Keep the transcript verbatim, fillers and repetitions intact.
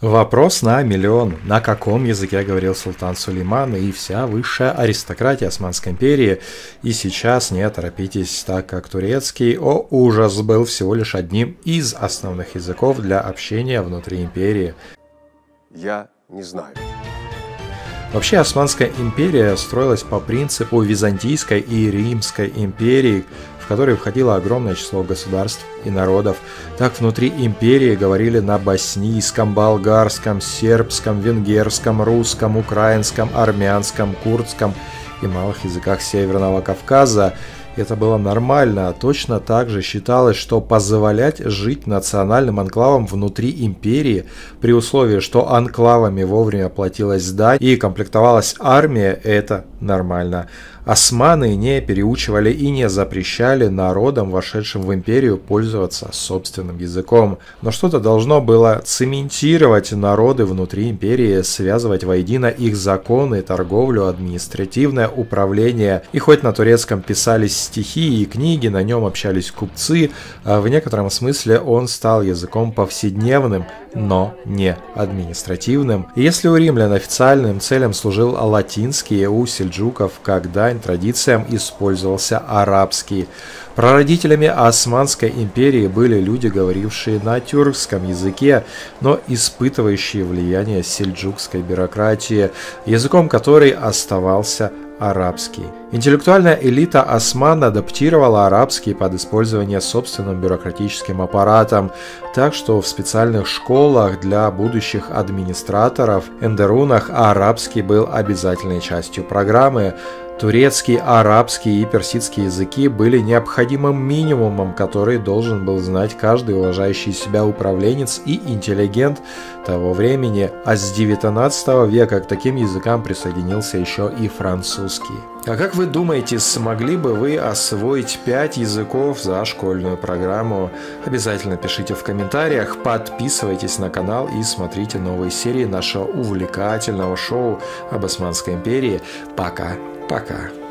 Вопрос на миллион. На каком языке говорил султан Сулейман и вся высшая аристократия Османской империи? И сейчас не торопитесь, так как турецкий, о ужас, был всего лишь одним из основных языков для общения внутри империи. Я не знаю. Вообще, Османская империя строилась по принципу Византийской и Римской империи, в которые входило огромное число государств и народов. Так, внутри империи говорили на боснийском, болгарском, сербском, венгерском, русском, украинском, армянском, курдском и малых языках Северного Кавказа. Это было нормально. Точно так же считалось, что позволять жить национальным анклавам внутри империи при условии, что анклавами вовремя платилось дань и комплектовалась армия, это нормально. Османы не переучивали и не запрещали народам, вошедшим в империю, пользоваться собственным языком. Но что-то должно было цементировать народы внутри империи, связывать воедино их законы, торговлю, административное управление. И хоть на турецком писались стихи и книги, на нем общались купцы, в некотором смысле он стал языком повседневным, но не административным. И если у римлян официальным целям служил латинский, у сельджуков как дань традициям использовался арабский. Прародителями Османской империи были люди, говорившие на тюркском языке, но испытывающие влияние сельджукской бюрократии, языком которой оставался арабский. Интеллектуальная элита осман адаптировала арабский под использование собственным бюрократическим аппаратом, так что в специальных школах для будущих администраторов, эндерунах, арабский был обязательной частью программы. Турецкий, арабский и персидский языки были необходимым минимумом, который должен был знать каждый уважающий себя управленец и интеллигент того времени, а с девятнадцатого века к таким языкам присоединился еще и французский. А как вы думаете, смогли бы вы освоить пять языков за школьную программу? Обязательно пишите в комментариях, подписывайтесь на канал и смотрите новые серии нашего увлекательного шоу об Османской империи. Пока! Пока.